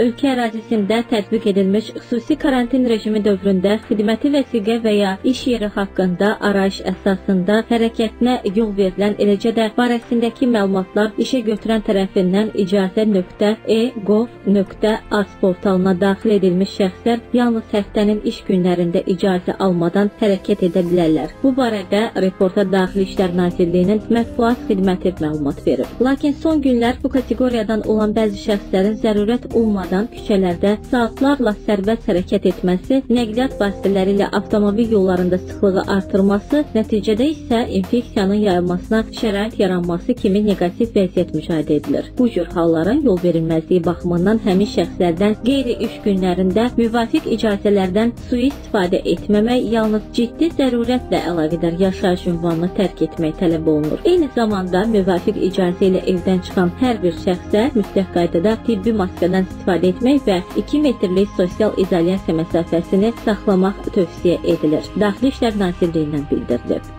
ölkə ərazisində tətbiq edilmiş xüsusi karantin rejimi dövründə xidməti vəsiqə və ya iş yeri haqqında arayış əsasında hərəkətinə yol verilən, eləcə də barəsindəki məlumatlar işə götürən tərəfindən icazə.e.gov.az portalına daxil edilmiş şəxslər yalnız həftənin iş günlərində icazə almadan hərəkət edə bilərlər. Bu barədə reporta Daxili İşlər Nazirliyinin mətbuat xidməti məlumat verir. Lakin son günlər bu kateqoriyadan olan bəzi şəxslərin zərurət olmadan küçələrdə saatlarla sərbəst hərəkət etməsi, nəqliyyat vasitələri ilə avtomobil yollarında sıxlığı artırması, nəticədə isə infeksiyanın yayılmasına şərait yaranması kimi neqativ vəziyyət müşahidə edilir. Bu cür halların yol verilməzliyi baxımından həmin şəxslərdən qeyri-iş günlərində müvafiq icazələrdən sui-istifadə etməmək, yalnız ciddi zərurətlə əlaqədar yaşayış ünvanını tərk etmək tələb olunur. Eyni zamanda müvafiq icazə ilə evdən çıxan hər bir şəxsə mütləq qaydada tibbi maskadan istifadə etmək və 2 metrlik sosial izolyasiya məsafəsini saxlamaq tövsiyə edilir. Daxili İşlər Nazirliyindən bildirilib.